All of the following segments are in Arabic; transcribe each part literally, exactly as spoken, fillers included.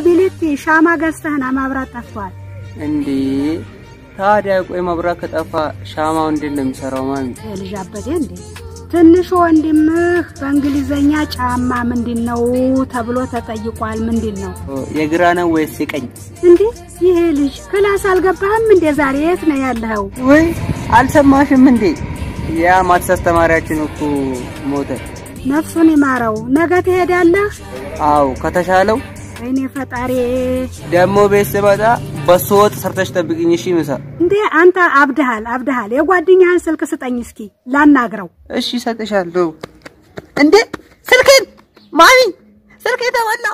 قبيلتي شاما قستهنا ما برات أفوال. عندي تاريخ وما برات أفا شاما عندي اللي مسرومان. الجابد عندي. تنشو عندي مخ بانجليزية شاما من دينو تبلو تتأيقوال من دينو. يقرانا ويسكين. عندي يهلج كلا سالقبهم من دزاريات نيالهو. وين؟ علشان ماشي من دي. يا ما تستمرين وكو موتر. نفسني مارو نجاتي هدالله. أو كتشالو. أيني فتاري. دمو بيسبادا بسوت سرتش تبقيني شيء مسا. ده أنت أبدهال أبدهال يا قادين عن سلك ستانيسكي لا نجرو. إيش ستشالو؟ عندي سلكين مامي سلكين تولنا.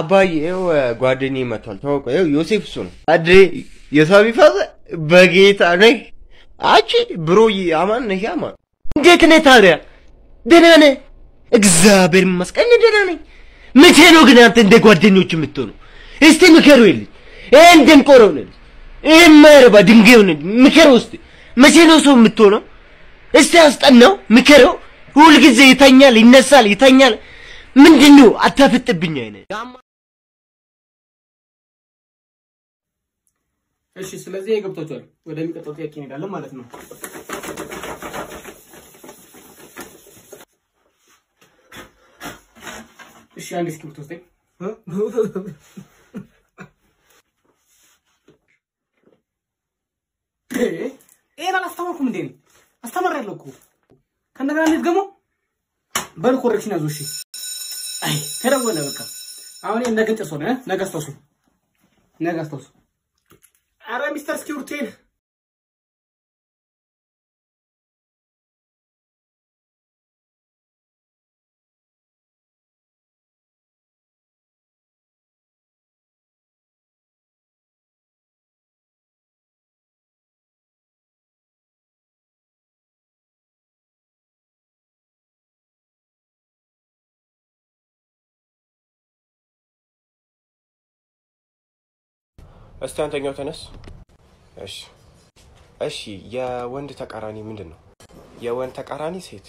أباي هو قاديني مثل توك هو يوسفسون. أدري يسافي فاز بقيت أنا. عجيب بروي عمان نجاما. جيت نتاري. دنانه اكزابر مسكن دنانه متى نو غنانت እንደ ጓደኞች የምትሆኑ እስቲ ምከሩ ይልኝ እን ደንቆሮን እን ማረባ ድንገውን ምከሩ እስቲ መቼ ነው ሰው የምትሆነው እስቲ አስጠነው ምከሩ ሁሉ ጊዜ ይተኛል ይነሳል ይተኛል ምንድነው አታፍጥብኝ አይነ እሺ ስለዚህ ይገብቶታል ወደሚቀጥለው ጥያቄ እንሄዳለን ማለት ነው ايش يعني سكبتو ستي؟ ها؟ ايه؟ ايه انا استمركم مدين استمر لكم كان غير نتغمو بال كوركشن ازوشي اي ترغونا بقى አሁን ነገ ጥሶነ ነገ አስተውሱ ነገ አስተውሱ አረ ሚስተር ስኪውርቴን استنتجوا تنس؟ إيش؟ إيش يا وند تكاراني مندنو؟ يا وند تكاراني سيد؟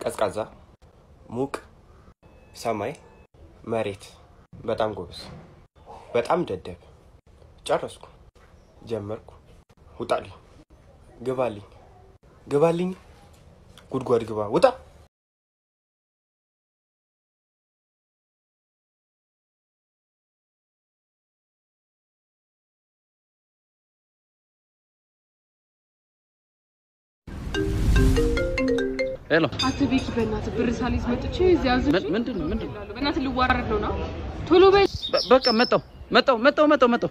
كذا كذا؟ موك؟ سامي؟ مريت؟ بتأم جوز؟ بتأم ددب؟ جارسكو؟ جمركو؟ وتالي؟ جبالي؟ جبالي؟ كود قاري جبا وتا؟ ألو. أتبيك بنات برساليز متشي زيازو. من من دون من دون. بنات اللي وارد لنا. ثلو بيج. بقى متو متو متو متو متو.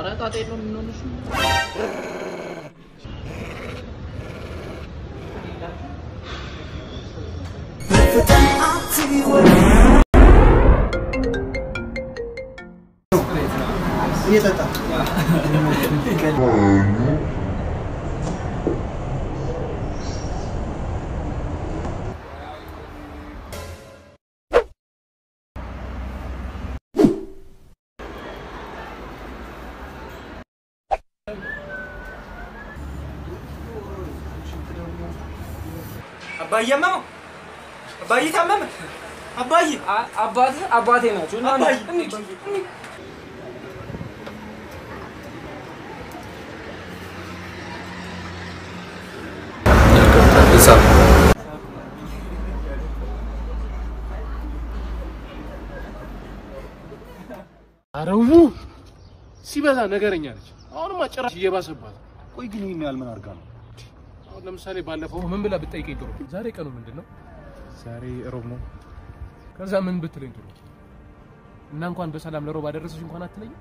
أنا تعطي لهم منو شو. يا تاتا أبايا ماما أبايا تمام أبايا أبايا أبايا أبايا أبايا አረው ሲበዛ ነገርኛ ልጅ አሁን ማጨራሽ እየባሰባት ቆይ ግን ይሄን ያልመን አርጋ ነው አሁን ለምሳሌ ባለፈው ምን ብላ ብትጠይቀኝ ጥሩ ዛሬ ቀኑ ምንድነው ዛሬ ሮብ ነው ከዛ ምን ብትለኝ ጥሩ እና እንኳን በሰላም ለሮብ አደረሰሽ እንኳን አትለኝ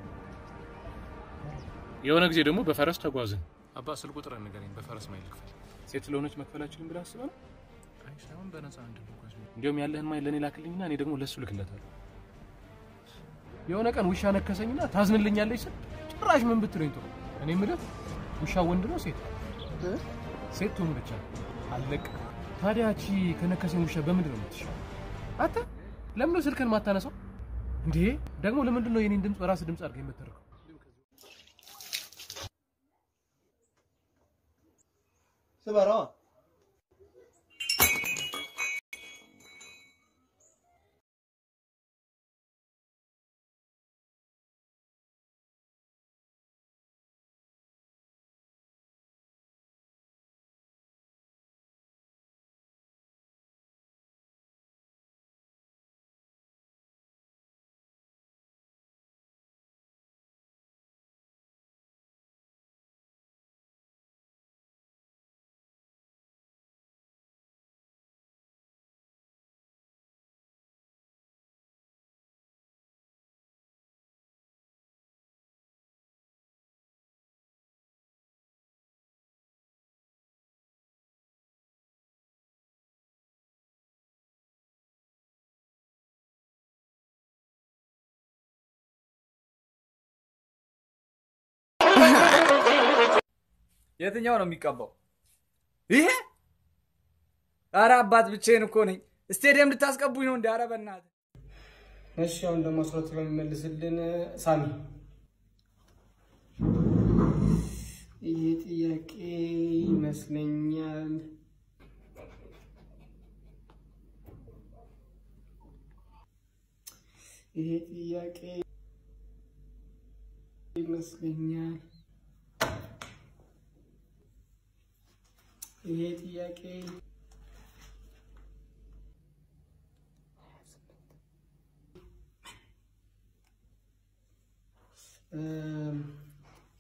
የሆነ ጊዜ ደግሞ በፈረስ ተጓዝን አባ ስል ቁጥር ነገርኝ በፈረስ ማይል ክፈል ሴት ለሆነች መክፈላችሁን ብላ አስባለሁ አይሻውን በነፃ እንደምቆሽ እንደውም ያለህን ማይል ለኔ ላክልኝና እኔ ደግሞ ለሱ ልክለታለሁ يوناكن وش أنا كسرنينا تازن اللي نجاليش راج من بترين ترى أنا يمرض وش أوندرو سيد سيد توم بتشان علىك هذا أشي كنا كسرني وش بمدرون تشا أتا لم نوصل كن ما تناسب دي دعمو لمن دلنا يندمس براس دمس أرجع مترك تبارا ياتني أنا ميكابو. إيه؟ أراب بعد بتشينو كوني. استاديوم لتاسك أبوينون دارا بنات. نشيل عندما صرت لما لسلنا سامي. إيه كي مسلنيال. إيه كي مسلنيال. هيت ياكي امم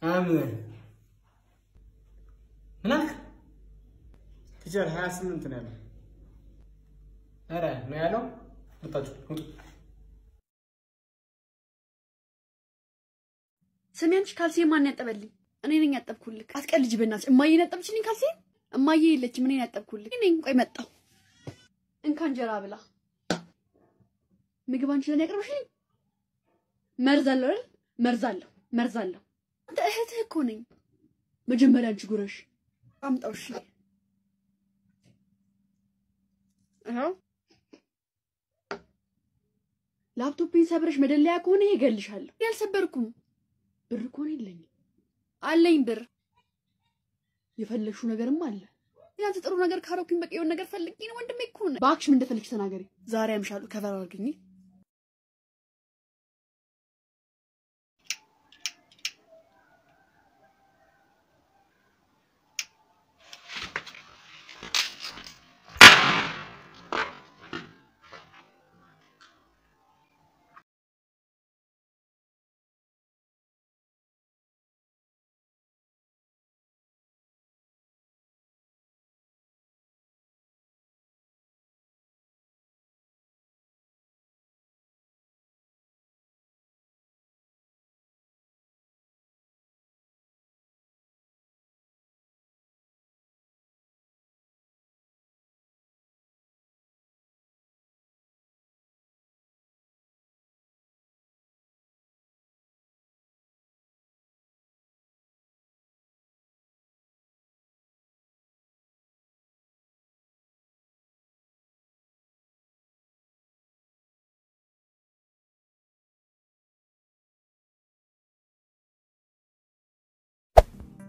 امم هناك تجار حاسم انت نعم ارا مالو بطاجو سمينش كالسي ما نطبلي اني نين يطبكلك اسقلج بناس اماي نطبشني كالسي أما يلتي منين أتبكلك؟ منين قايم أتأو؟ إن كان جرابلا. مجبان شلون يقربشين؟ مرزلل مرزلل مرزلل. أنت أحد هيكونين. مجملان شقرش. عم تأوشي. أها. لابتوب بين سبرش مدللي أكوني يقلش هلا. يال سبركم. بركوني لين. علين بر. يفلشو نجار مال، إذا أنت تروح نجار كهرب كيمك يو نجار فلكين وانت ما يكون. باكش من دفلك سناجري. زاري مش عارف كيف أراجعني.